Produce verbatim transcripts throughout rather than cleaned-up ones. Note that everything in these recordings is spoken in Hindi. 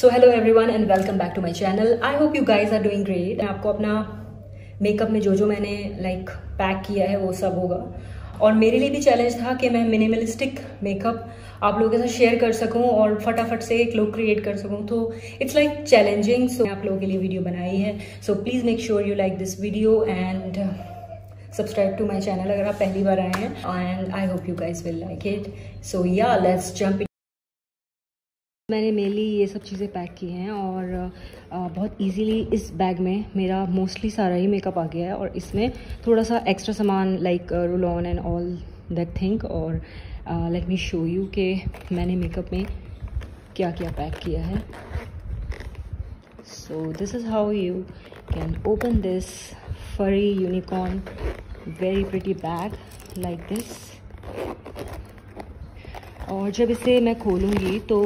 So hello everyone and welcome back to my channel. I hope you guys are doing great. आपको अपना मेकअप में जो जो मैंने लाइक पैक किया है वो सब होगा, और मेरे लिए भी चैलेंज था कि मैं मिनिमलिस्टिक मेकअप आप लोगों के साथ शेयर कर सकूं और फटाफट से एक लुक क्रिएट कर सकूं। तो इट्स लाइक चैलेंजिंग, सो आप लोगों के लिए वीडियो बनाई है। So please make sure you like this video and subscribe to my channel अगर आप पहली बार आए हैं, and I hope you guys will like it. So या लेट्स जंप। मैंने मेनली ये सब चीज़ें पैक की हैं और बहुत इजीली इस बैग में मेरा मोस्टली सारा ही मेकअप आ गया है, और इसमें थोड़ा सा एक्स्ट्रा सामान like roll on and all that thing. और लेट मी शो यू के मैंने मेकअप में क्या क्या पैक किया है। So this is how you can open this furry unicorn very pretty bag like this. और जब इसे मैं खोलूँगी तो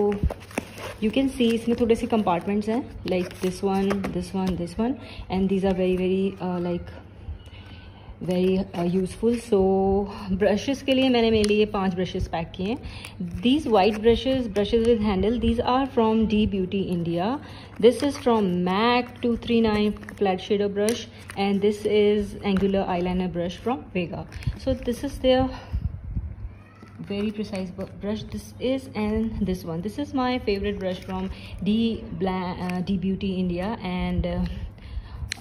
यू कैन सी इसमें थोड़े से कंपार्टमेंट्स हैं like this one, this one, this one, and these are very very like very useful. So brushes के लिए मैंने मेरे लिए पांच ब्रशेस पैक किए हैं। These white brushes brushes with handle, these are from D beauty India. This is from MAC two three nine flat shader brush, and this is angular eyeliner brush from Vega. So this is their very precise brush, this is, and this one, this is my favorite brush from D Bla uh, D Beauty India. And uh,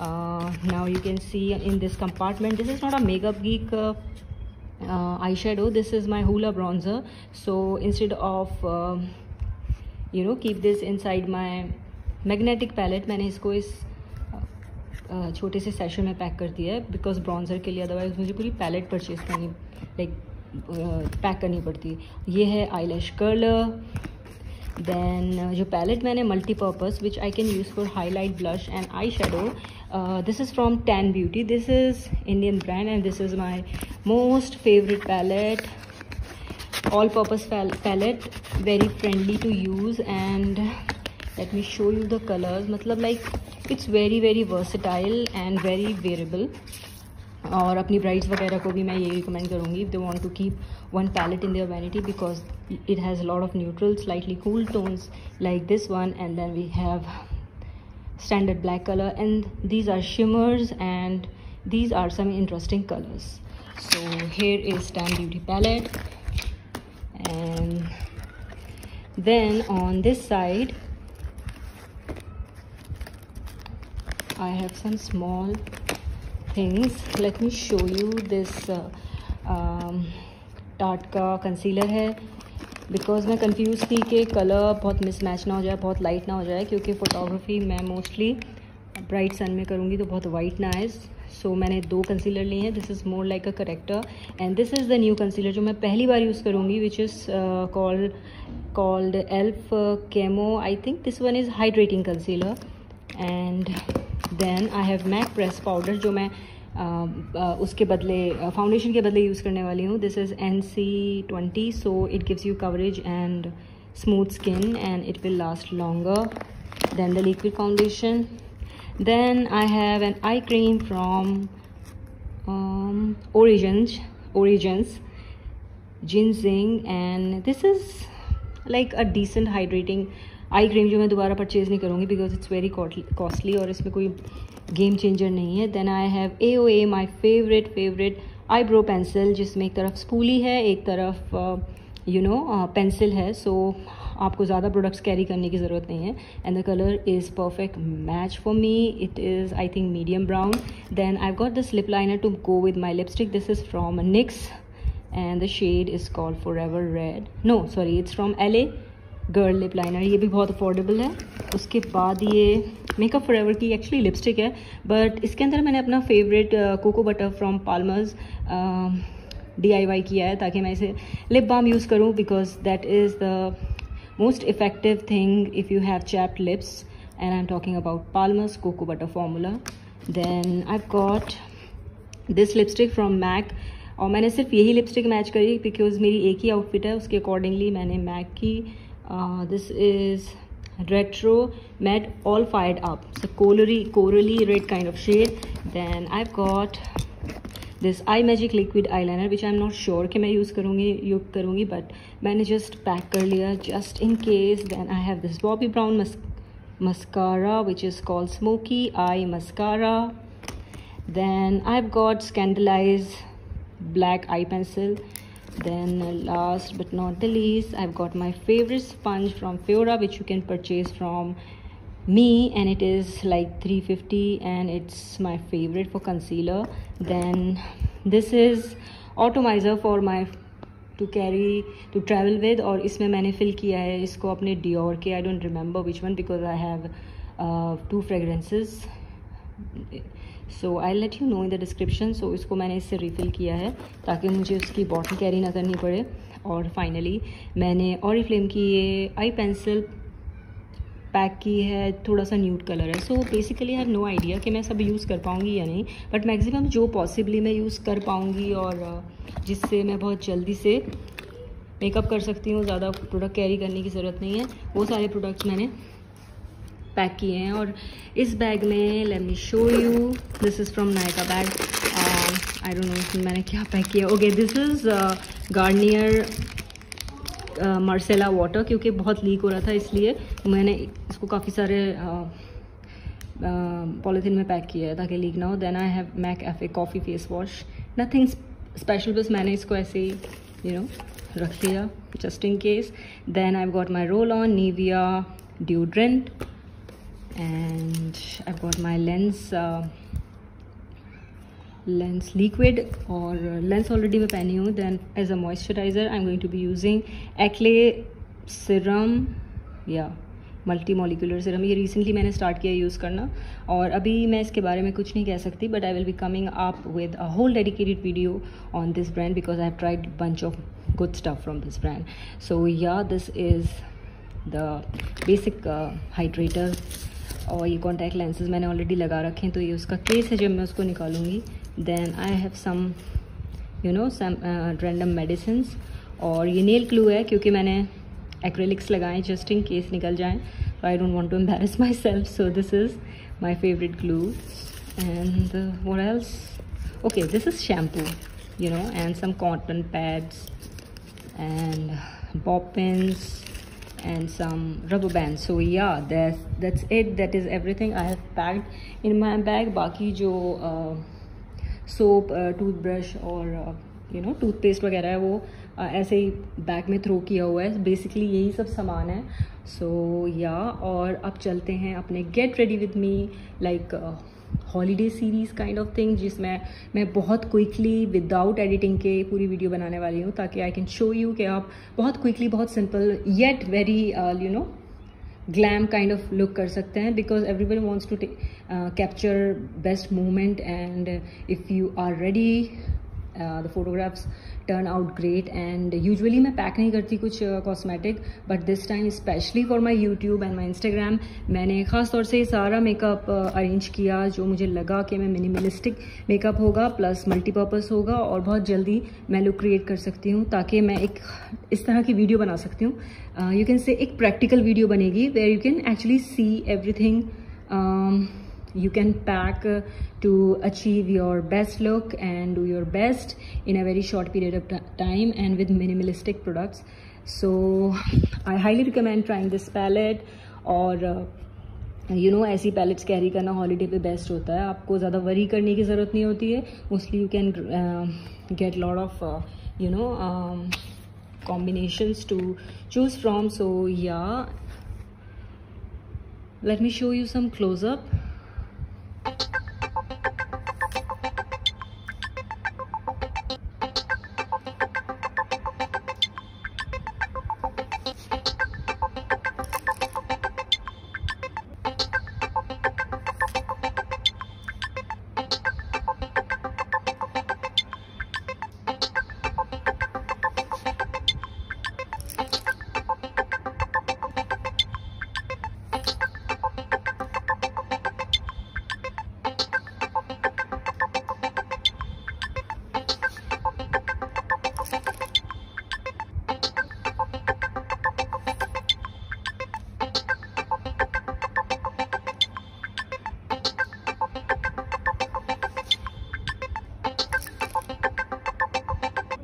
uh, now you can see in this compartment, this is not a Makeup Geek uh, uh, eyeshadow, this is my Hoola bronzer. So instead of uh, you know keep this inside my magnetic palette, मैंने इसको इस uh, छोटे से सेशन में पैक कर दिया है because bronzer के लिए otherwise मुझे पूरी palette purchase करनी like पैक करनी पड़ती है। ये है आई लैश कर्लर। देन जो पैलेट मैंने multipurpose which I can use for highlight blush and eye shadow, this is from tan beauty, this is Indian brand and this is my most favourite palette, all purpose palette, very friendly to use. And let me show you the colours, मतलब like it's very very versatile and very wearable. और अपनी ब्राइड्स वगैरह को भी मैं ये रिकमेंड करूँगी if they want to keep one palette in their vanity, because it has lot of neutral slightly cool tones like this one, and then we have standard black colour, and these are shimmers, and these are some interesting colours. So here is tan beauty palette, and then on this side I have some small things. Let me show you this uh, um, Tarte का कंसीलर है, because मैं confused थी कि कलर बहुत mismatch ना हो जाए, बहुत light ना हो जाए, क्योंकि photography मैं mostly bright sun में करूँगी तो बहुत white ना आए। सो मैंने दो कंसीलर लिए हैं, this is more like a corrector and this is the new concealer जो मैं पहली बार यूज़ करूँगी, which is uh, called called Elf uh, Camo. I think this one is hydrating concealer, and then I have MAC press powder जो मैं uh, uh, उसके बदले फाउंडेशन uh, के बदले यूज़ करने वाली हूँ। This is N C twenty, so it gives you coverage and smooth skin and it will last longer than the liquid foundation. Then I have an eye cream from Origins Origins GinZing, and this is like a decent hydrating eye cream जो मैं दोबारा परचेज़ नहीं करूँगी बिकॉज इट्स वेरी कॉस्टली और इसमें कोई गेम चेंजर नहीं है। Then I have A O A my favourite favourite eyebrow pencil, जिसमें एक तरफ स्पूली है, एक तरफ यू नो पेंसिल है, सो आपको ज़्यादा प्रोडक्ट्स कैरी करने की ज़रूरत नहीं है। And the colour is perfect match for me, it is I think medium brown. Then I got this lip liner to go with my lipstick, this is from NYX and the shade is called forever red, no sorry it's from L A girl lip liner, ये भी बहुत अफोर्डेबल है। उसके बाद ये मेकअप फॉरएवर की एक्चुअली लिपस्टिक है, बट इसके अंदर मैंने अपना favourite cocoa butter from Palmer's DIY किया है ताकि मैं इसे लिप बाम यूज़ करूं, because that is the most effective thing if you have chapped lips, and I am talking about Palmer's cocoa butter formula. Then I got this lipstick from MAC, और मैंने सिर्फ यही लिपस्टिक मैच करी बिकॉज मेरी एक ही आउटफिट है, उसके अकॉर्डिंगली मैंने मैक की Uh, this is retro matte all fired up, so corally corally red kind of shade. Then I've got this eye magic liquid eyeliner which I'm not sure कि मैं use करूँगी use करूँगी but मैंने just pack कर लिया just in case. Then I have this Bobbi Brown mas mascara, which is called Smoky Eye Mascara. Then I've got Scandaleyes black eye pencil. Then last but not the least, I've got my favorite sponge from Fiora, which you can purchase from me, and it is like three fifty, and it's my favorite for concealer. Then this is atomizer for my to carry to travel with, और इसमें मैंने fill किया है इसको अपने Dior के. I don't remember which one because I have uh, two fragrances, so I'll let you know in the description. So इसको मैंने इससे refill किया है ताकि मुझे उसकी bottle carry ना करनी पड़े. और finally मैंने Oriflame की ये eye pencil पैक की है, थोड़ा सा न्यूड कलर है. So basically I have no idea कि मैं सब यूज़ कर पाऊँगी या नहीं, बट मैक्सिमम जो पॉसिबली मैं यूज़ कर पाऊँगी और जिससे मैं बहुत जल्दी से मेकअप कर सकती हूँ, ज़्यादा प्रोडक्ट कैरी करने की ज़रूरत नहीं है, वो सारे प्रोडक्ट्स मैंने पैक किए हैं. और इस बैग में let me show you, this is from Nykaa bag. I don't know इसमें मैंने क्या पैक किया. Okay, this is Garnier micellar water, क्योंकि बहुत लीक हो रहा था इसलिए मैंने इसको काफ़ी सारे पॉलीथीन में पैक किया है ताकि लीक ना हो. Then I have MAC F A coffee face wash, nothing special, बस मैंने इसको ऐसे ही यू नो रख दिया just in case. Then I have got my roll on Nivea deodorant and I have got my lens lens liquid, और लेंस ऑलरेडी मैं पहनी हूँ. Then as a moisturiser I am going to be using एक्ले serum या मल्टी मॉलिकुलर सिरम. ये रिसेंटली मैंने स्टार्ट किया यूज़ करना, और अभी मैं इसके बारे में कुछ नहीं कह सकती, but I will be coming up with a whole dedicated video on this brand because I have tried bunch of good stuff from this brand. So या this is the basic hydrator, और ये कॉन्टैक्ट लेंसेज मैंने ऑलरेडी लगा रखे हैं, तो ये उसका केस है जब मैं उसको निकालूंगी. Then I have some you know some random medicines, और ये नेल ग्लू है क्योंकि मैंने एक्रेलिक्स लगाए जस्ट इन केस निकल जाएं, तो I don't want to embarrass myself. So this is my favourite glue and what else. Okay, this is shampoo you know and some cotton pads and bob pins and some rubber bands. So yeah, that's that's it, that is everything I have packed in my bag. बाकी जो uh, soap, toothbrush और uh, you know toothpaste वगैरह है वो uh, ऐसे ही बैग में throw किया हुआ है. Basically यही सब सामान है. So yeah, और अब चलते हैं अपने get ready with me like uh, holiday series kind of thing, जिसमें मैं बहुत क्विकली विदाउट एडिटिंग के पूरी वीडियो बनाने वाली हूँ ताकि आई कैन शो यू कि आप बहुत क्विकली बहुत simple yet very you know glam kind of look कर सकते हैं, because everybody wants to capture best moment and if you are ready the photographs turn out great. And usually मैं पैक नहीं करती कुछ cosmetic, but this time specially for my YouTube and my Instagram मैंने ख़ास तौर से सारा मेकअप अरेंज uh, किया जो मुझे लगा कि मैं मिनिमलिस्टिक मेकअप होगा प्लस मल्टीपर्पज़ होगा और बहुत जल्दी मैं लुक क्रिएट कर सकती हूँ ताकि मैं एक इस तरह की वीडियो बना सकती हूँ. यू कैन से एक प्रैक्टिकल वीडियो बनेगी where you can actually see everything you can pack to achieve your best look and do your best in a very short period of time and with minimalistic products. So I highly recommend trying this palette, और यू नो ऐसी पैलेट्स कैरी करना हॉलीडे पे बेस्ट होता है. आपको ज़्यादा वरी करने की ज़रूरत नहीं होती है, mostly you can get lot of you know combinations to choose from. So yeah let me show you some close up.